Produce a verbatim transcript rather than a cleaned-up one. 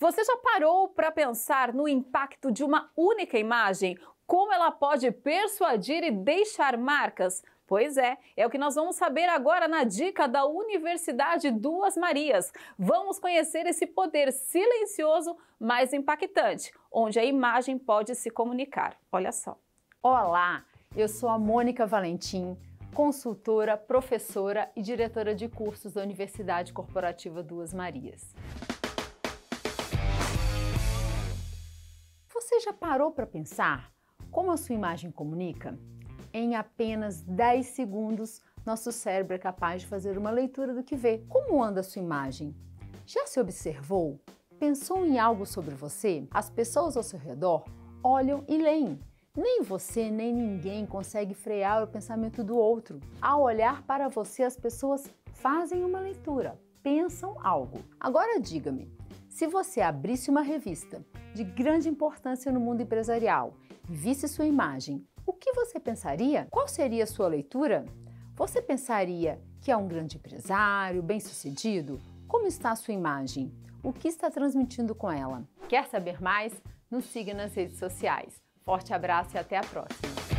Você já parou para pensar no impacto de uma única imagem? Como ela pode persuadir e deixar marcas? Pois é, é o que nós vamos saber agora na dica da Universidade Duas Marias. Vamos conhecer esse poder silencioso, mas impactante, onde a imagem pode se comunicar. Olha só. Olá, eu sou a Mônica Valentim, consultora, professora e diretora de cursos da Universidade Corporativa Duas Marias. Você já parou para pensar como a sua imagem comunica? Em apenas dez segundos, nosso cérebro é capaz de fazer uma leitura do que vê. Como anda a sua imagem? Já se observou? Pensou em algo sobre você? As pessoas ao seu redor olham e leem. Nem você, nem ninguém consegue frear o pensamento do outro. Ao olhar para você, as pessoas fazem uma leitura, pensam algo. Agora diga-me, se você abrisse uma revista de grande importância no mundo empresarial e visse sua imagem, o que você pensaria? Qual seria a sua leitura? Você pensaria que é um grande empresário, bem-sucedido? Como está a sua imagem? O que está transmitindo com ela? Quer saber mais? Nos siga nas redes sociais. Forte abraço e até a próxima!